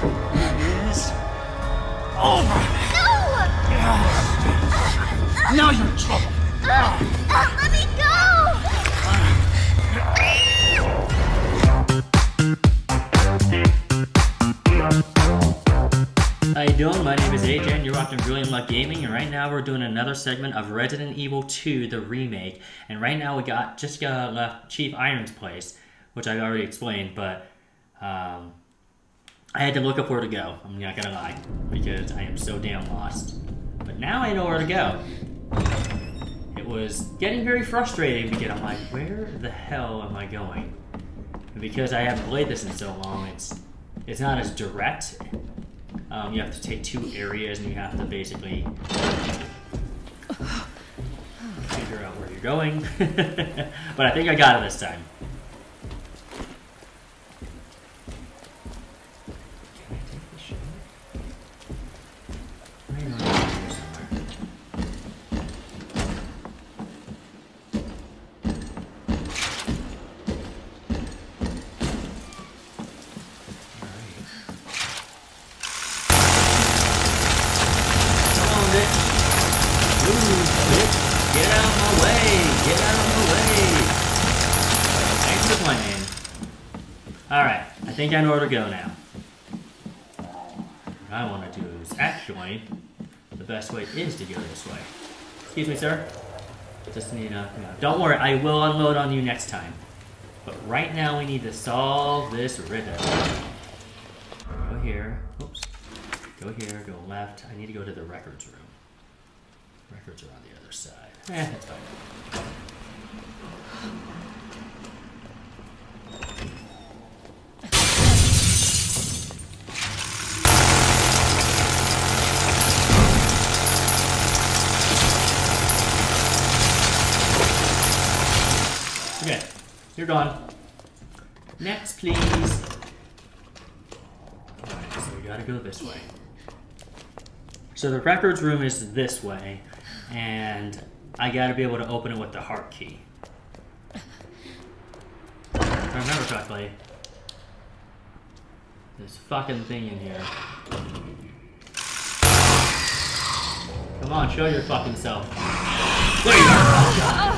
It's over. No! Now you're in trouble. Let me go! How you doing? My name is AJ and you're watching Brilliant Luck Gaming, and right now we're doing another segment of Resident Evil 2, the remake. And right now we got Jessica left Chief Irons' place, which I already explained, but I had to look up where to go, I'm not gonna lie, because I am so damn lost. But now I know where to go. It was getting very frustrating because I'm like, where the hell am I going? And because I haven't played this in so long, it's not as direct. You have to take two areas and you have to basically figure out where you're going. But I think I got it this time. I think I know where to go now. What I want to do is actually, the best way is to go this way. Excuse me, sir. Just need a, you know, don't worry, I will unload on you next time. But right now we need to solve this riddle. Go here, oops. Go here, go left. I need to go to the records room. Records are on the other side. That's fine. You're gone. Next, please. Alright, so we gotta go this way. So the records room is this way, and I gotta be able to open it with the heart key. If I remember correctly, this fucking thing in here. Come on, show your fucking self. Wait! Oh,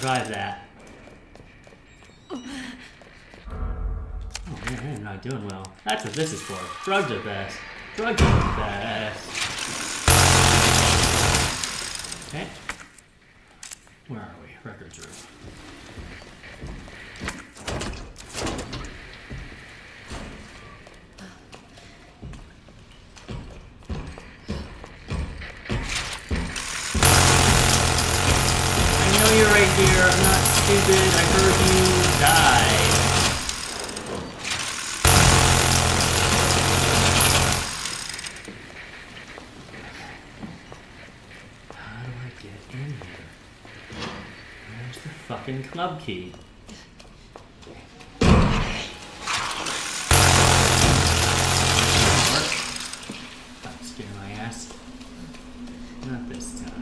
survive that. Oh man, I'm not doing well. That's what this is for. Drugs are best. Drugs are best. Okay. Where are we? Records room. I'm not stupid, I heard you die. How do I get in here? Where's the fucking club key? Don't scare my ass. Not this time.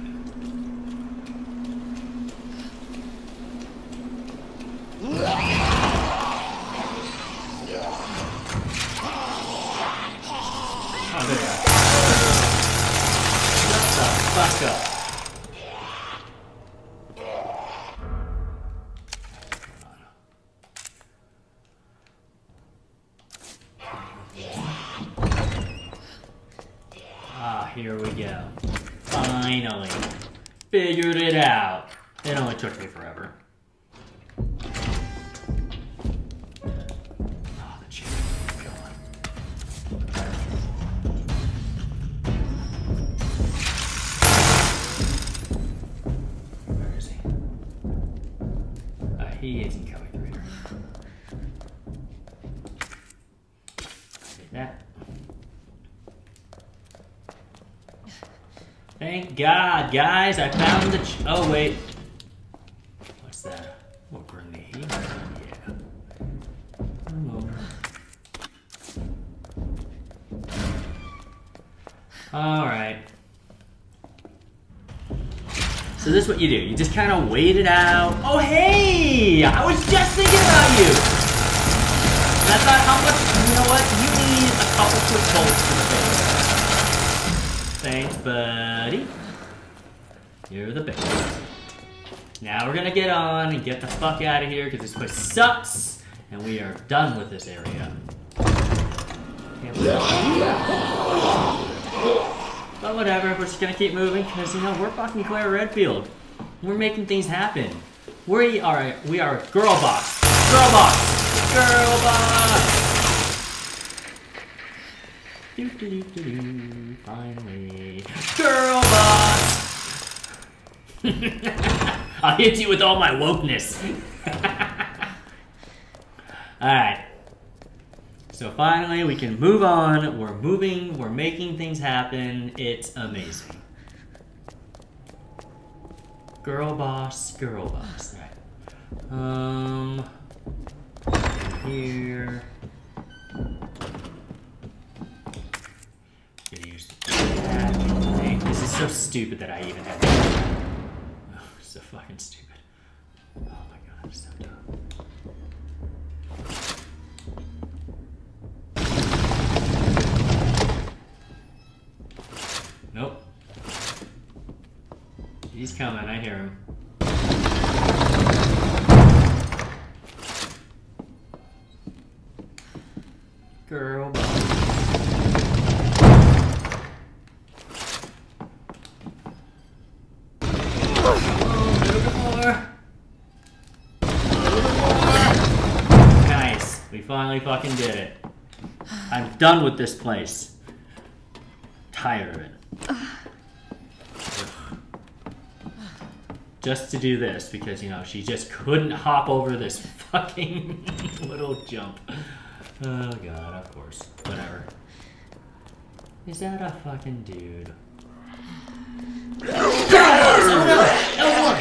Here we go. Finally. Figured it out. It only took me forever. Oh, the chicken is gone. Where is he? He isn't coming through here. Take that. Thank God, guys, I found the oh, wait. What's that? What grenade? Yeah. I'm over. Alright. So this is what you do. You just kind of wait it out. Oh, hey! I was just thinking about you! And I thought, how much... You know what? You need a couple quick bolts for the base. Thanks, buddy. You're the base. Now we're gonna get on and get the fuck out of here because this place sucks. And we are done with this area. Can't believe it. But whatever, we're just gonna keep moving because, you know, we're fucking Claire Redfield. We're making things happen. We are girl boss. Girl boss. Girl boss. Doo doo doo doo doo. Finally. Girl boss. I'll hit you with all my wokeness. Alright. So finally, we can move on. We're moving. We're making things happen. It's amazing. Girl boss, girl boss. All right. Here. I'm gonna use that thing. This is so stupid that I even have. Oh, so fucking stupid. Oh my god, I'm so dumb. Nope. He's coming, I hear him. Girl boss. Oh, a little more. A little more. Nice. We finally fucking did it. I'm done with this place. Tired of it. Just to do this because, you know, she just couldn't hop over this fucking little jump. Oh god, of course. Whatever. Is that a fucking dude? Oh no! No more!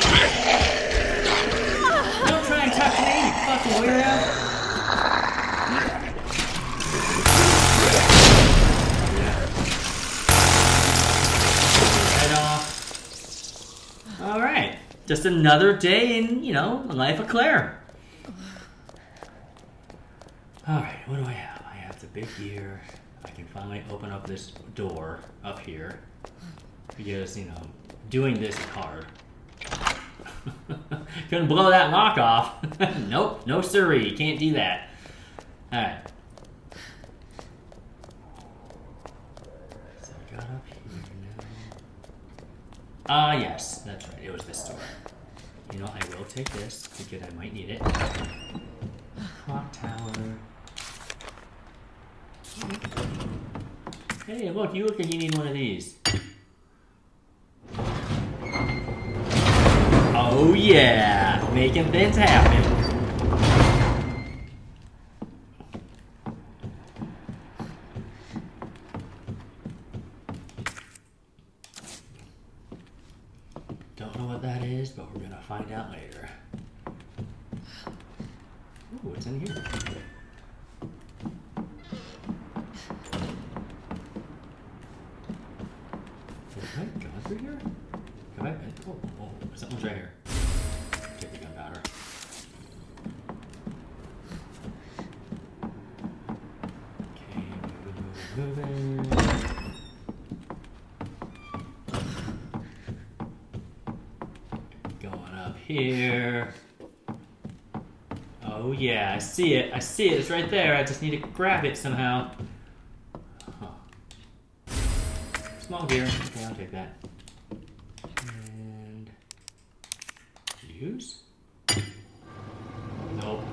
Don't try and talk to me, you fucking weirdo! Alright, just another day in, you know, the life of Claire. Alright, what do I have? I have the big gear. I can finally open up this door up here. Because, you know, doing this is hard. Couldn't blow that lock off. Nope, no siree, can't do that. Alright. So I got up here. Ah, yes, that's right, it was this door. You know, I will take this, because I might need it. Clock tower. Hey, look, you look like you need one of these. Oh yeah, making things happen. Find out later. Ooh, what's in here? Can I go through here? Can I? Oh, oh, something's right here. Get the gunpowder. Okay, moving, moving, moving. Here. Oh yeah, I see it. I see it. It's right there. I just need to grab it somehow. Huh. Small gear. Okay, I'll take that. And use? Nope.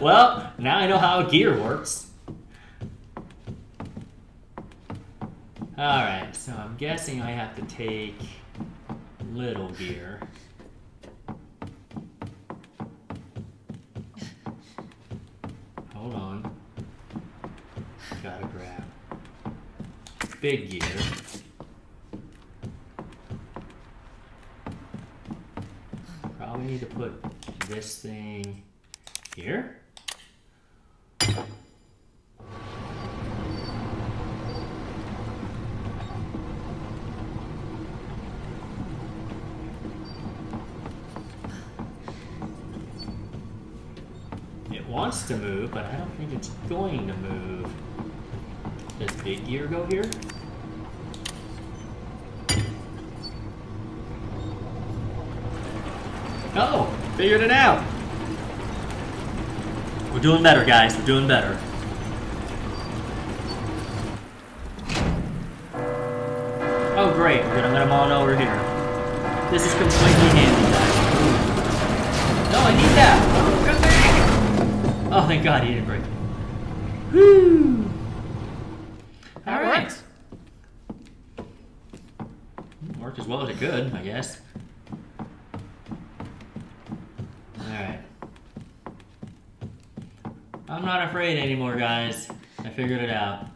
Well, now I know how gear works. Alright, so I'm guessing I have to take little gear. Hold on. Gotta grab big gear. Probably need to put this thing here. wants to move, but I don't think it's going to move. Does Big Gear go here? Oh, figured it out. We're doing better, guys. We're doing better. Oh, great. We're gonna let them all know we're here. This is completely handy, guys. No, I need that. Oh, thank God he didn't break it. Woo! All right. Worked as well as it could, I guess. Alright. I'm not afraid anymore, guys. I figured it out.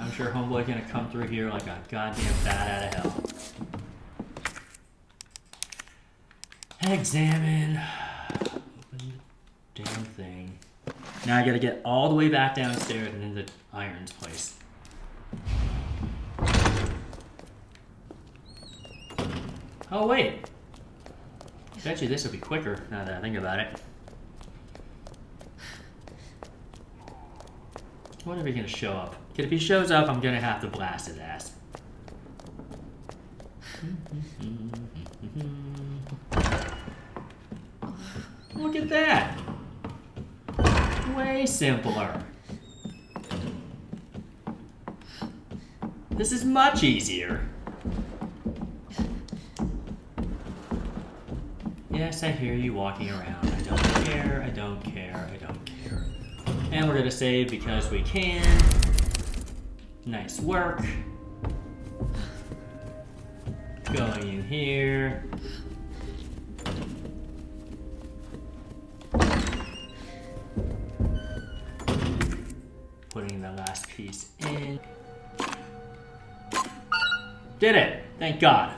I'm sure Homeboy's gonna come through here like a goddamn bat out of hell. Examine. Open the damn thing. Now I gotta get all the way back downstairs and into Irons' place. Oh, wait. I bet you this will be quicker, now that I think about it. When are we going to show up? Because if he shows up, I'm going to have to blast his ass. Look at that! Way simpler. This is much easier. Yes, I hear you walking around. I don't care, I don't care, I don't care. And we're gonna save because we can. Nice work. Going in here. Putting the last piece in. Did it! Thank God.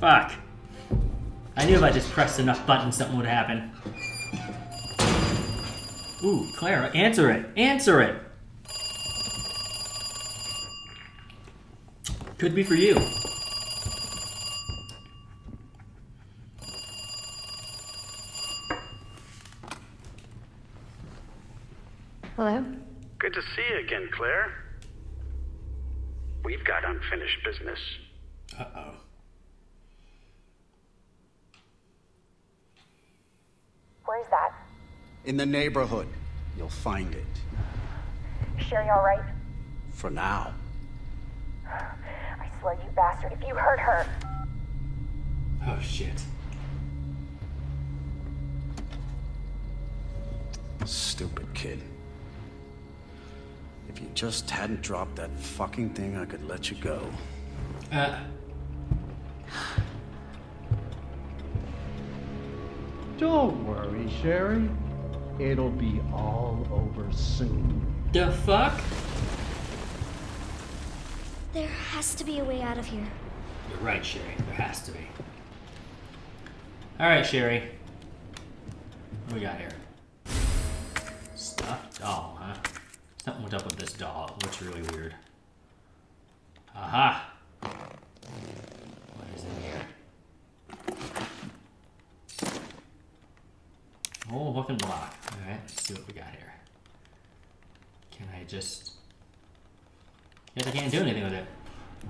Fuck. I knew if I just pressed enough buttons, something would happen. Ooh, Clara, answer it! Answer it! Could be for you. Hello? Good to see you again, Claire. We've got unfinished business. Uh-oh. Where is that? In the neighborhood. You'll find it. Sherry, all right? For now. I swear, you bastard, if you hurt her. Oh, shit. Stupid kid. If you just hadn't dropped that fucking thing, I could let you go. Don't worry, Sherry. It'll be all over soon. The fuck? There has to be a way out of here. You're right, Sherry. There has to be. Alright, Sherry. What do we got here? Stuffed doll, huh? Something went up with this doll. It looks really weird. Aha! What is in here? Oh, looking block. Alright, let's see what we got here. Can I just... Yes, I can't do anything with it.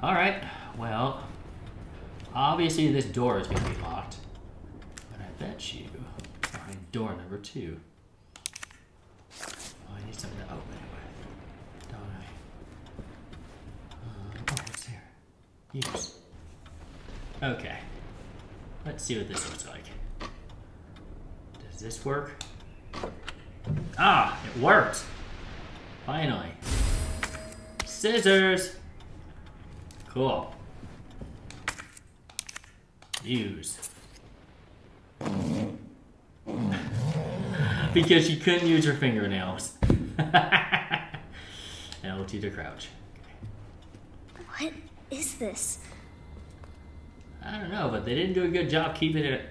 Alright, well... Obviously this door is going to be locked. But I bet you... Behind door number 2. Oh, I need something to open it with. Don't I? Oh, it's here. Use. Okay. Let's see what this looks like. Does this work? Ah, it worked! Finally. Scissors! Cool. Use. Because she couldn't use her fingernails. LT to crouch. Okay. What is this? I don't know, but they didn't do a good job keeping it...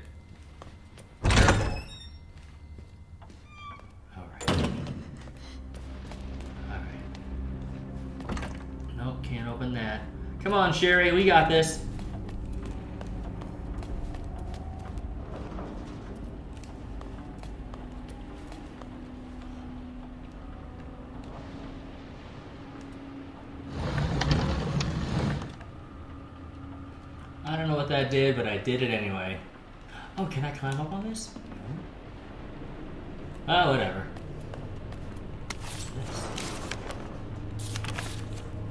Come on, Sherry, we got this. that did, but I did it anyway. Oh, can I climb up on this? No. Oh, whatever.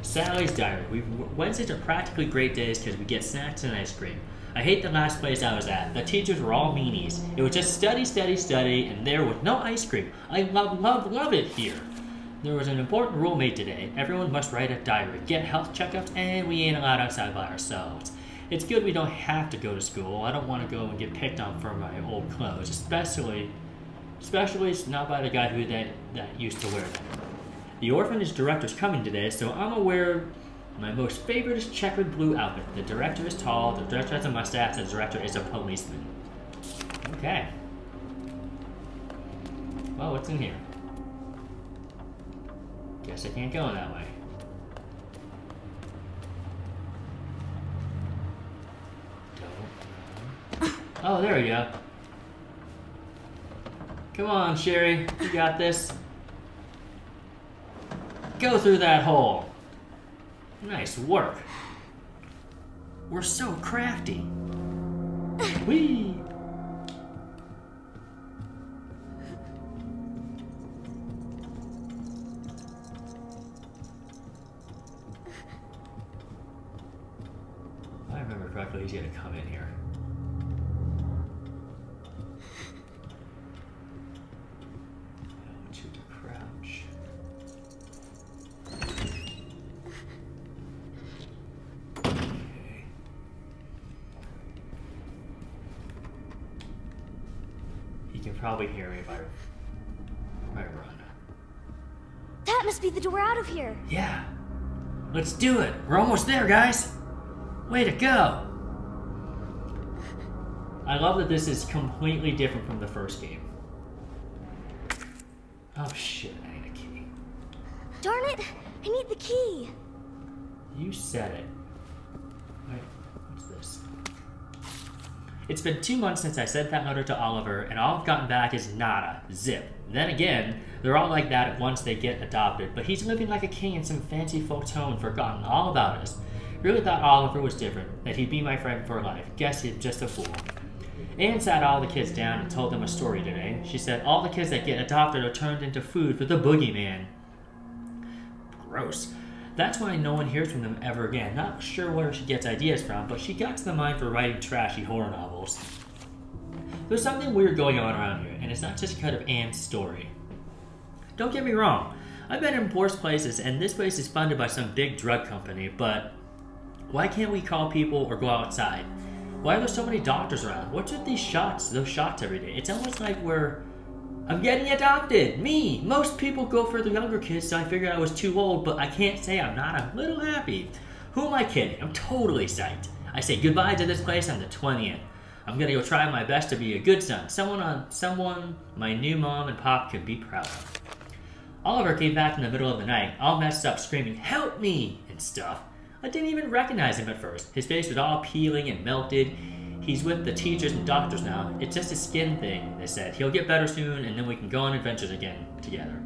Sally's Diary. Wednesdays are practically great days because we get snacks and ice cream. I hate the last place I was at. The teachers were all meanies. It was just study, study, study, and there was no ice cream. I love, love, love it here. There was an important rule made today. Everyone must write a diary, get health checkups, and we ain't allowed outside by ourselves. It's good we don't have to go to school. I don't want to go and get picked on for my old clothes, especially not by the guy who that used to wear them. The orphanage director's coming today, so I'm aware my most favorite is checkered blue outfit. The director is tall, the director has a mustache, the director is a policeman. Okay. Well, what's in here? Guess I can't go that way. Oh, there we go. Come on, Sherry, you got this. Go through that hole. Nice work. We're so crafty. Whee! If I remember correctly, he's gonna come in here. Probably hear me if I run. That must be the door out of here. Yeah. Let's do it. We're almost there, guys. Way to go. I love that this is completely different from the first game. Oh, shit. I need a key. Darn it. I need the key. You said it. Wait, what's this? It's been 2 months since I sent that letter to Oliver, and all I've gotten back is nada, zip. Then again, they're all like that once they get adopted, but he's living like a king in some fanciful tone, forgotten all about us. Really thought Oliver was different, that he'd be my friend for life. Guess he's just a fool. Anne sat all the kids down and told them a story today. She said all the kids that get adopted are turned into food for the boogeyman. Gross. That's why no one hears from them ever again. Not sure where she gets ideas from, but she got to the mind for writing trashy horror novels. There's something weird going on around here, and it's not just because of Anne's story. Don't get me wrong, I've been in worse places, and this place is funded by some big drug company, but why can't we call people or go outside? Why are there so many doctors around? What's with these shots, those shots every day? It's almost like we're... I'm getting adopted! Me! Most people go for the younger kids, so I figured I was too old, but I can't say I'm not a little happy. Who am I kidding? I'm totally psyched. I say goodbye to this place on the 20th. I'm gonna go try my best to be a good son. Someone my new mom and pop could be proud of. Oliver came back in the middle of the night, all messed up, screaming, "Help me!" and stuff. I didn't even recognize him at first. His face was all peeling and melted. He's with the teachers and doctors now. It's just a skin thing, they said. He'll get better soon, and then we can go on adventures again together.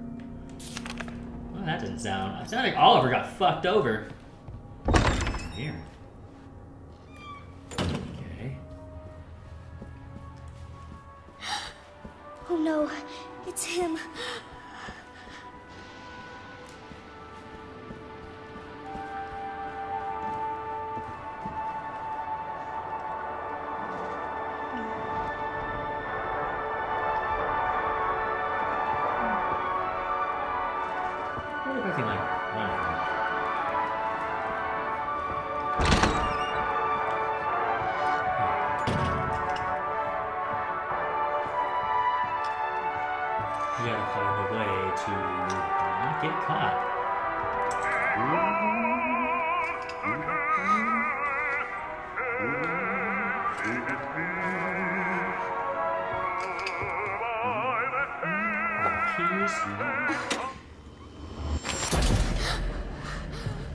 Well, that doesn't sound... It sounded like Oliver got fucked over. Here. Okay. Oh no, it's him.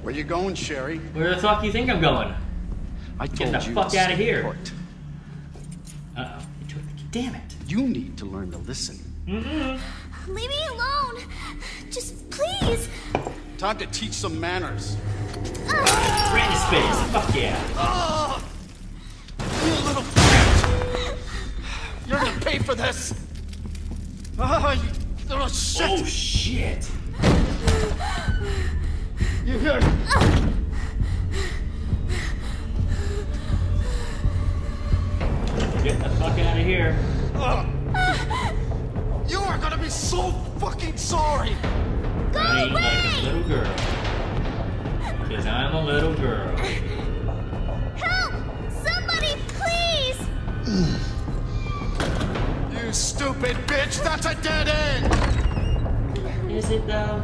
Where you going, Sherry? Where the fuck do you think I'm going? I told you. Get the fuck out of here. Uh-oh. Damn it. You need to learn to listen. Mm-hmm. Leave me alone. Just please. Time to teach some manners. Right in his face. Fuck yeah. You little bitch! You're gonna pay for this! Oh, you little shit! Oh, shit! You hear it? Get the fuck out of here. You are gonna be so fucking sorry. Go away. Like a little girl. Because I'm a little girl. Help! Somebody, please! You stupid bitch, that's a dead end! Is it though?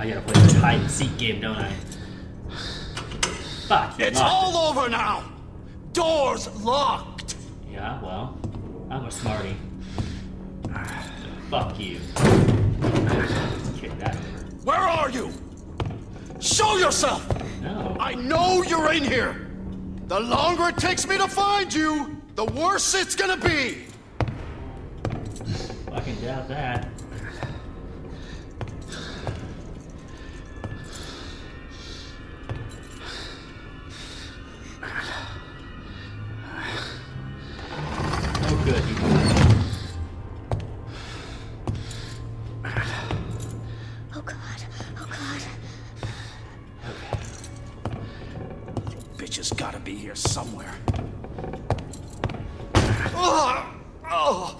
I gotta play this hide and seek game, don't I? Fuck! It's all over now. Doors locked. Yeah, well, I'm a smarty. So fuck you. Kick that over. Where are you? Show yourself. No. I know you're in here. The longer it takes me to find you, the worse it's gonna be. Fucking doubt that. Oh good. Oh god. Oh god. Okay. Your bitch has gotta be here somewhere. Oh.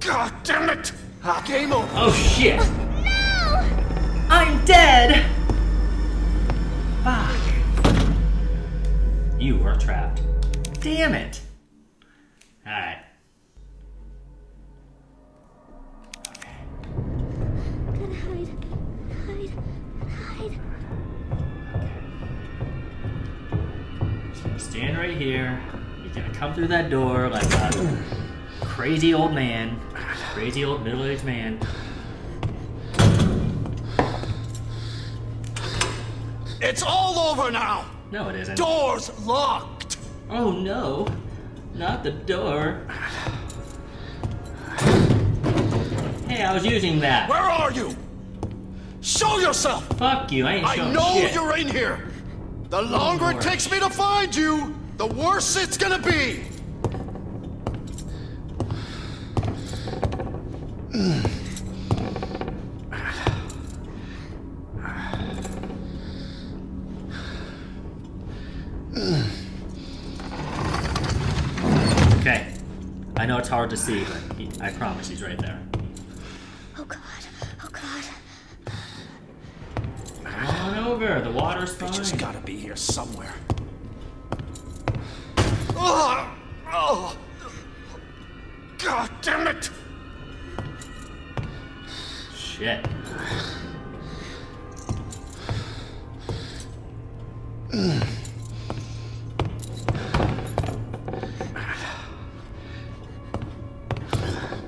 God damn it! Game over. Oh shit! No! I'm dead! Fuck. You are trapped. Damn it! Alright. Okay. I'm gonna hide. Hide. Okay. So I'm standing right here. You're gonna come through that door like a crazy old man. Crazy old middle-aged man. It's all over now! No, it isn't. Door's locked! Oh no! Not the door. Hey, I was using that. Where are you? Show yourself! Fuck you, I ain't showing shit. I know you're in here! The longer it takes me to find you, the worse it's gonna be! Okay. I know it's hard to see, but I promise he's right there. Oh god. Oh god. Come on over. The water's fine. It's gotta be here somewhere. Oh, oh. God damn it. Shit.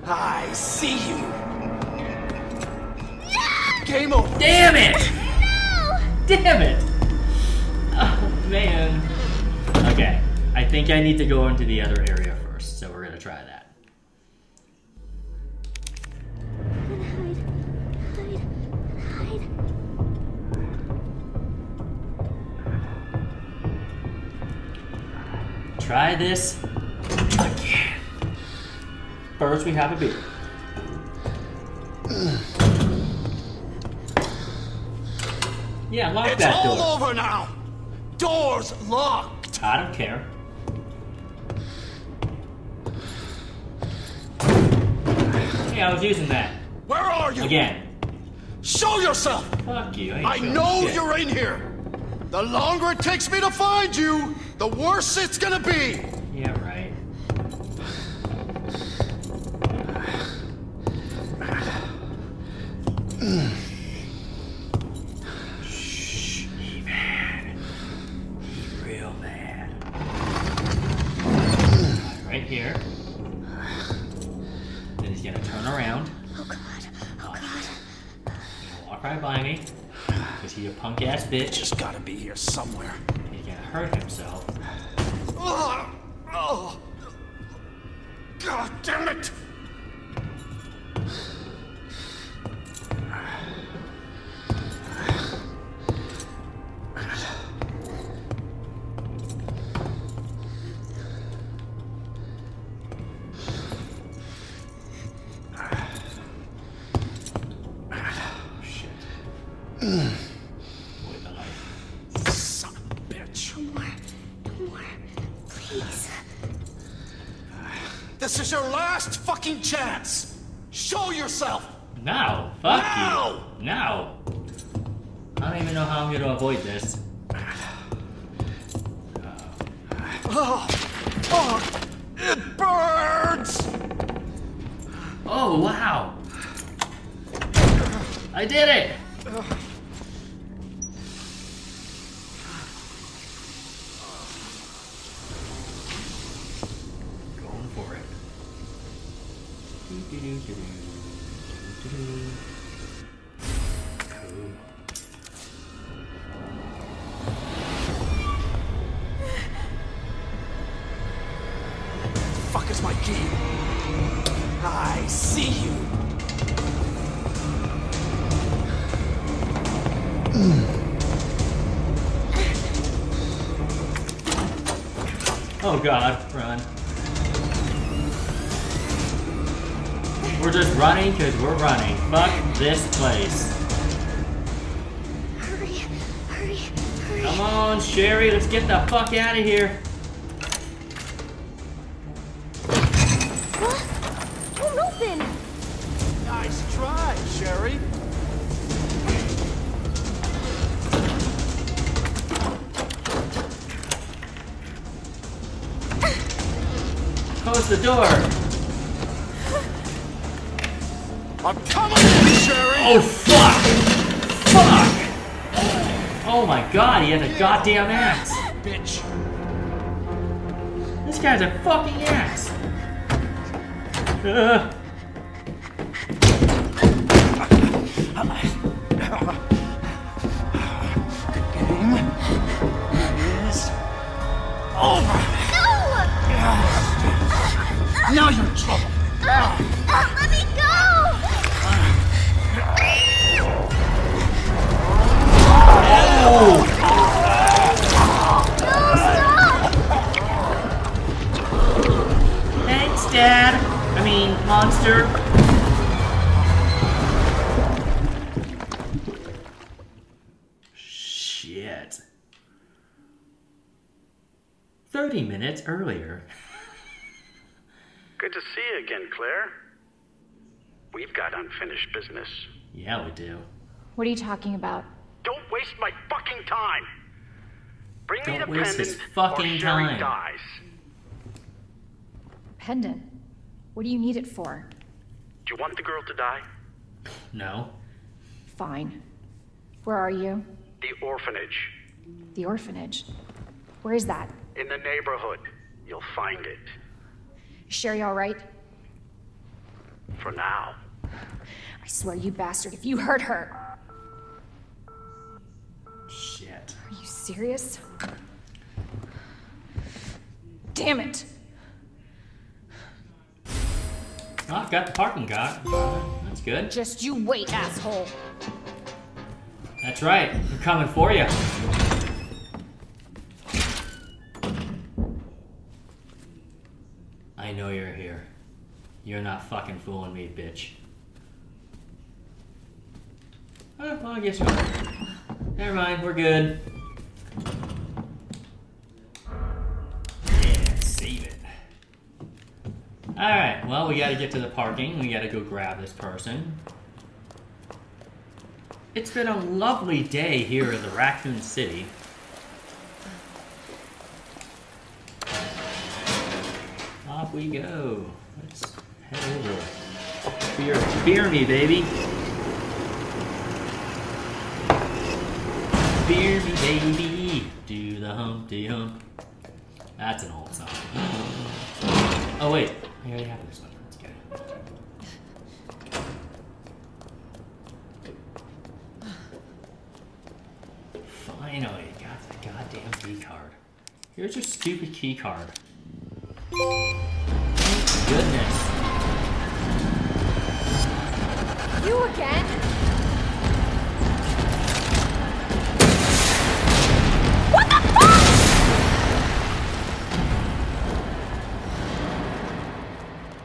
I see you. No! Game over. Damn it! No! Damn it! Oh man. Okay. I think I need to go into the other area first, so we're gonna try that. Try this again. First, we have a beer. Yeah, lock that door. It's all over now. Door's locked. I don't care. Hey, I was using that. Where are you? Again. Show yourself. Fuck you. I know you're in here. The longer it takes me to find you, the worse it's gonna be! Yeah, right. Shh, he mad. He real mad. Right here. Then he's gonna turn around. Oh god, oh god. He's gonna walk right by me. Because he's a punk ass bitch. Just gotta be here somewhere. He's gonna hurt himself. Oh, God damn it! Chance. Show yourself. Now. Fuck now. You. Now. I don't even know how I'm going to avoid this. Oh, it burns. Oh, wow. I did it. God, run. We're just running because we're running. Fuck this place. Hurry, hurry, hurry. Come on, Sherry, let's get the fuck out of here. Huh? Don't open. Nice try, Sherry. Close the door. I'm coming, Sherry. Oh fuck! Fuck! Oh my god, he has a goddamn axe. Bitch. This guy's a fucking axe. Now you're in trouble. Let me go! No, stop! Thanks, Dad. I mean, monster. Shit. 30 minutes earlier. Good to see you again, Claire. We've got unfinished business. Yeah, we do. What are you talking about? Don't waste my fucking time. Bring me the pendant or Sherry dies. Pendant? What do you need it for? Do you want the girl to die? No. Fine. Where are you? The orphanage. The orphanage? Where is that? In the neighborhood. You'll find it. Sherry, all right? For now. I swear, you bastard, if you hurt her. Shit. Are you serious? Damn it. Well, I've got the parking guy. That's good. Just you wait, asshole. That's right. We're coming for you. I know you're here. You're not fucking fooling me, bitch. Oh, well, I guess you are. Never mind, we're good. Yeah, save it. Alright, well, we gotta get to the parking. We gotta go grab this person. It's been a lovely day here in the Raccoon City. Off we go. Let's head over. Fear me, baby. Fear me, baby. Do the Humpty Hump. That's an old song. Oh, wait. I already have this one. Let's get it. Finally, got the goddamn key card. Here's your stupid key card. Thank goodness. You again? What the fuck?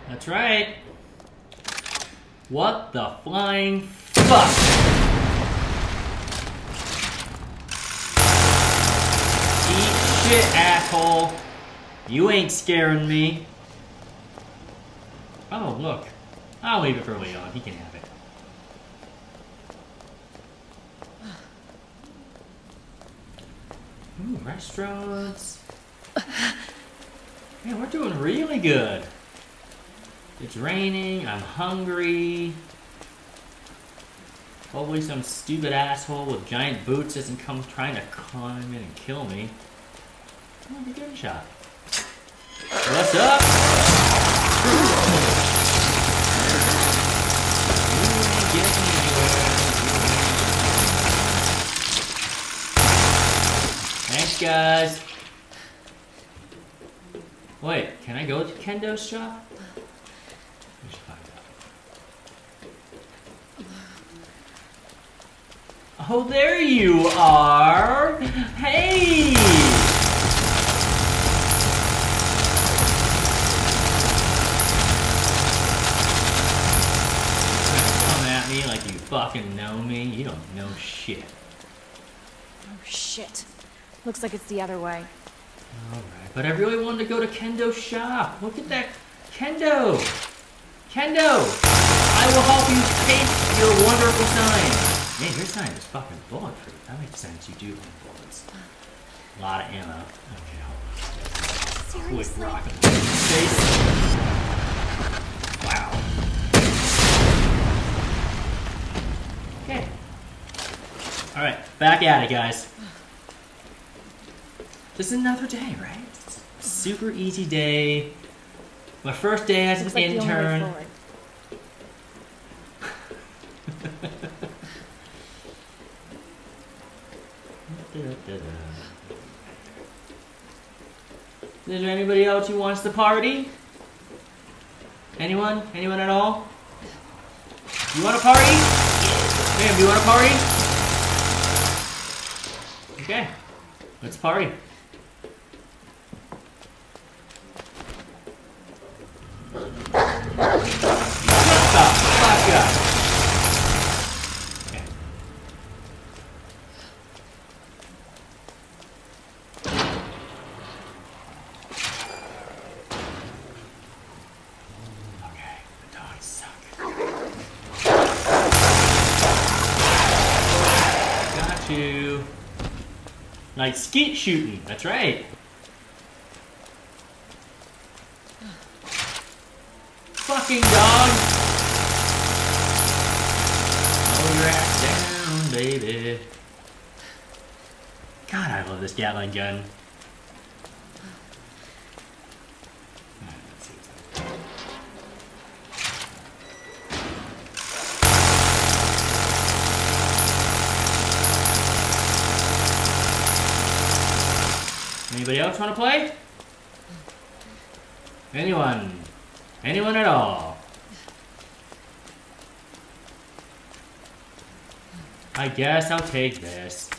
That's right. What the flying fuck? Shit, asshole. You ain't scaring me. Oh, look. I'll leave it for Leon. He can have it. Ooh, restaurants. Man, we're doing really good. It's raining. I'm hungry. Hopefully some stupid asshole with giant boots isn't come trying to climb in and kill me. I'm gonna be getting shot. What's up? Thanks, guys. Wait, can I go to Kendo's shop? We should find out. Oh, there you are! Hey! Like you fucking know me. You don't know shit. Oh shit. Looks like it's the other way. Alright, but I really wanted to go to Kendo's shop. Look at that. Kendo! Kendo! I will help you paint your wonderful sign. Man, your sign is fucking bulletproof. That makes sense. You do have bullets. A lot of ammo. Okay, hold on. Seriously? Quick rock in the face. Wow. Okay. All right, back at it, guys. Just another day, right? Super easy day. My first day as an intern. Is there anybody else who wants to party? Anyone? Anyone at all? You want to party? Damn, do you want to party? Okay, let's party. Okay. Okay, the dogs suck. To like skeet shooting, that's right. Fucking dog. Hold your ass down, baby. God, I love this Gatling gun. Alright, let's see what's happening. Anybody else want to play? Anyone? Anyone at all? I guess I'll take this.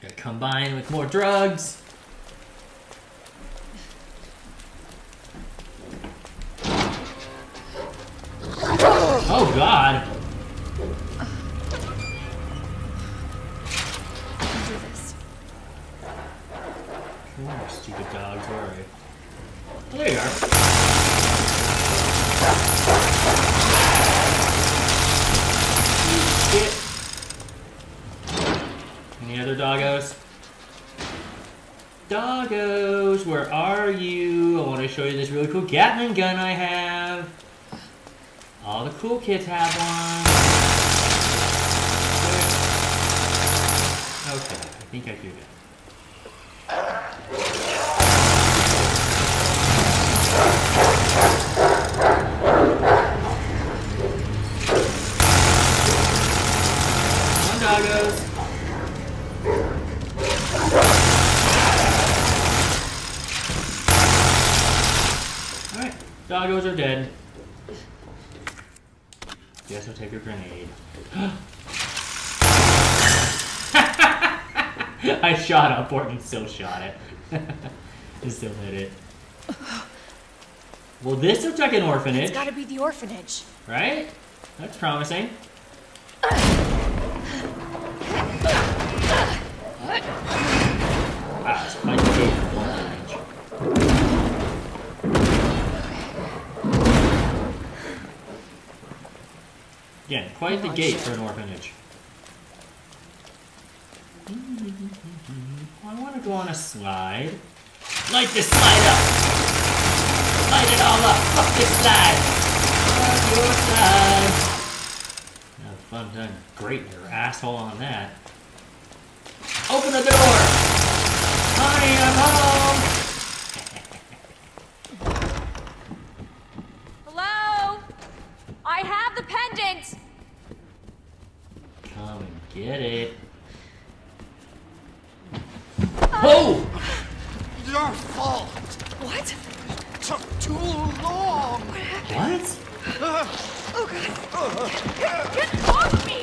Gotta combine with more drugs. Oh God. Stupid dogs, where are you? Oh, there you are. Shit. Any other doggos? Doggos, where are you? I want to show you this really cool Gatling gun I have. All the cool kids have one. Okay, I think I do that. Doggos are dead. Yes, I'll take a grenade. I shot up for it and still shot it. And still hit it. Well, this looks like an orphanage. It's gotta be the orphanage. Right? That's promising. Ah, it's my favorite orphanage. Again, quite the gate for an orphanage. I want to go on a slide. Light this slide up! Light it all up! Fuck this slide! Fuck your slide! That was fun time. Great, you're an asshole on that. Open the door! I am home! Hello? I have the pendant! Come and get it. Oh! Your fault! What? It took too long! What? Oh god! Get off me!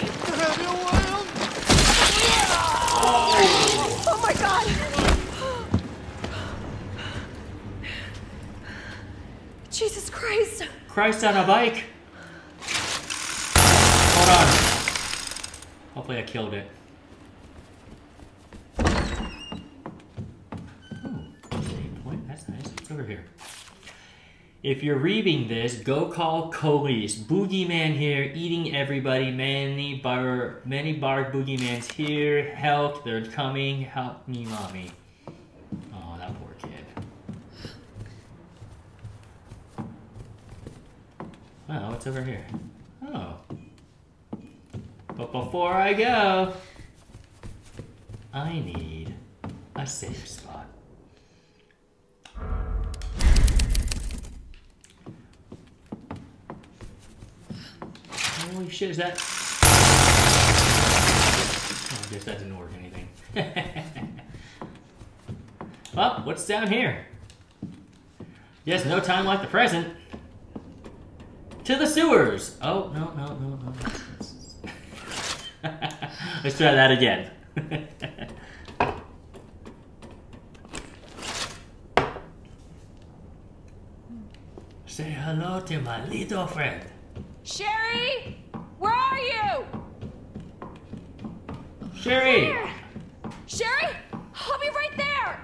Oh. Oh my god! Jesus Christ! Christ on a bike! Hold on. Hopefully I killed it. Over here. If you're reading this, go call police. Boogeyman here, eating everybody. Many bark boogeymans here. Help, they're coming. Help me, mommy. Oh, that poor kid. Wow, what's over here? Oh. But before I go, I need a safe spot. Holy shit, is that... Oh, I guess that didn't work anything. Well, what's down here? Yes, no time like the present. To the sewers! Oh, no. Let's try that again. Say hello to my little friend. Sherry, where are you? Sherry! Claire. Sherry, I'll be right there!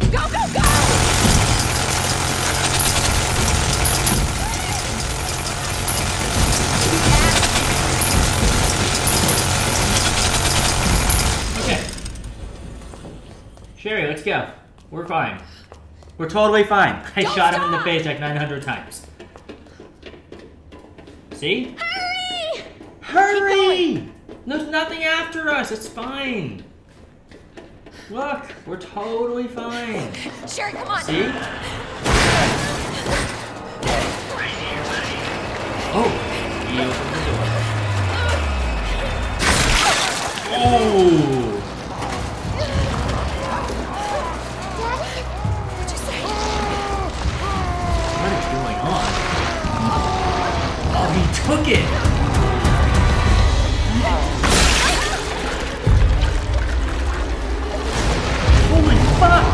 Go, go, go! Okay. Sherry, let's go. We're fine. We're totally fine. I shot him in the face like 900 times. See? Hurry! Hurry! There's nothing after us. It's fine. Look, we're totally fine. Sherry, come on. See? Oh, he opened the door. Oh! Took it! Holy fuck!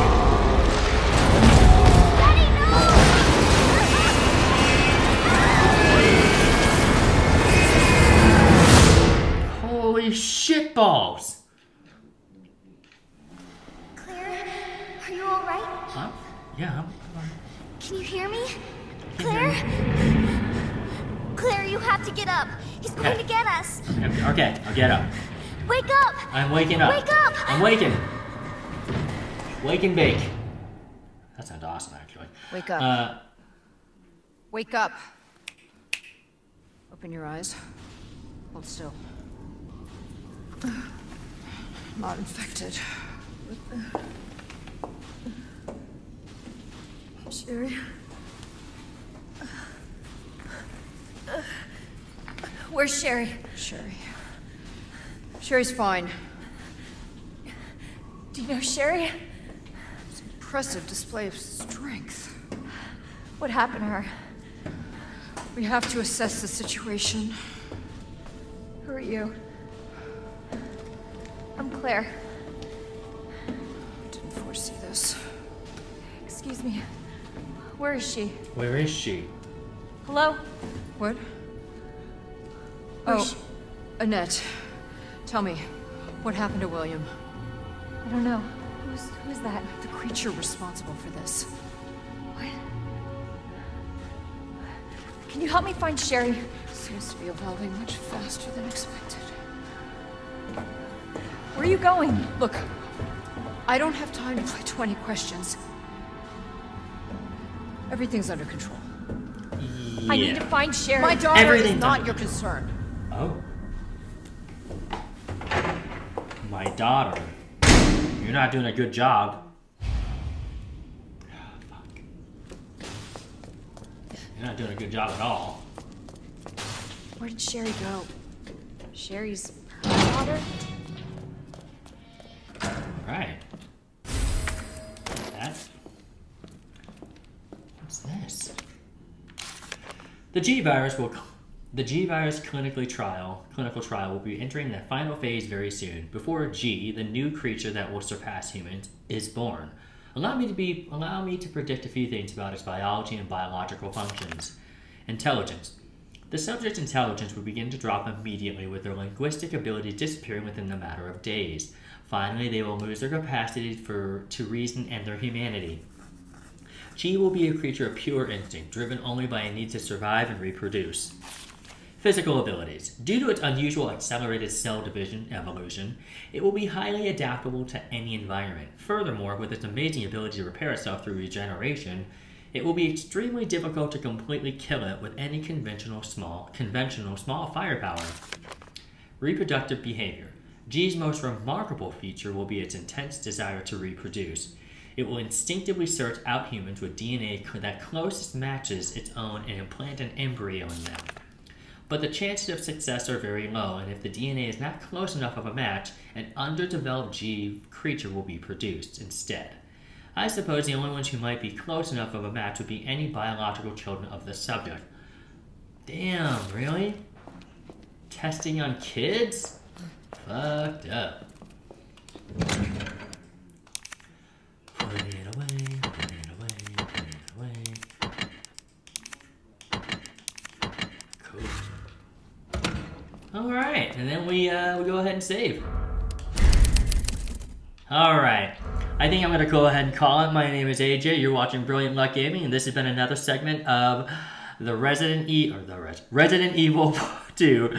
Daddy, no! Holy shit balls! Claire, are you alright? Huh? Yeah, I'm alright. Can you hear me? Claire? Claire, you have to get up. He's going to get us. Okay, I'll get up. Wake up! I'm waking up. Wake up! I'm waking. Wake and bake. That sounds awesome, actually. Wake up. Wake up. Open your eyes. Hold still. Not infected. Sherry? Where's Sherry? Sherry's fine. Do you know Sherry? It's an impressive display of strength. What happened to her? We have to assess the situation. Who are you? I'm Claire. I didn't foresee this. Excuse me. Where is she? Where is she? Hello? What? Oh, Annette. Tell me, what happened to William? I don't know. Who's that? The creature responsible for this. What? Can you help me find Sherry? Seems to be evolving much faster than expected. Where are you going? Look, I don't have time to play 20 questions. Everything's under control. Yeah. I need to find Sherry. My daughter Everything is not done. Your concern. Oh. My daughter. You're not doing a good job. Oh, fuck. You're not doing a good job at all. Where did Sherry go? Sherry's daughter? Alright. What's this? The G Virus clinical trial will be entering the final phase very soon. Before G, the new creature that will surpass humans, is born. Allow me to predict a few things about its biology and biological functions. Intelligence. The subject's intelligence will begin to drop immediately, with their linguistic ability disappearing within a matter of days. Finally, they will lose their capacity to reason and their humanity. G will be a creature of pure instinct, driven only by a need to survive and reproduce. Physical abilities. Due to its unusual accelerated cell division evolution, it will be highly adaptable to any environment. Furthermore, with its amazing ability to repair itself through regeneration, it will be extremely difficult to completely kill it with any conventional small firepower. Reproductive behavior. G's most remarkable feature will be its intense desire to reproduce. It will instinctively search out humans with DNA that closest matches its own and implant an embryo in them. But the chances of success are very low, and if the DNA is not close enough of a match, an underdeveloped G creature will be produced instead. I suppose the only ones who might be close enough of a match would be any biological children of the subject. Damn, really? Testing on kids? Fucked up. Putting it away, putting it away, putting it away. Cool. Alright, and then we go ahead and save. Alright. I think I'm going to go ahead and call it. My name is AJ. You're watching Brilliant Luck Gaming, and this has been another segment of the Resident Evil 2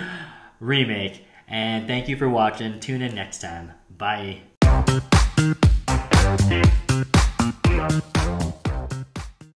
Remake. And thank you for watching. Tune in next time. Bye.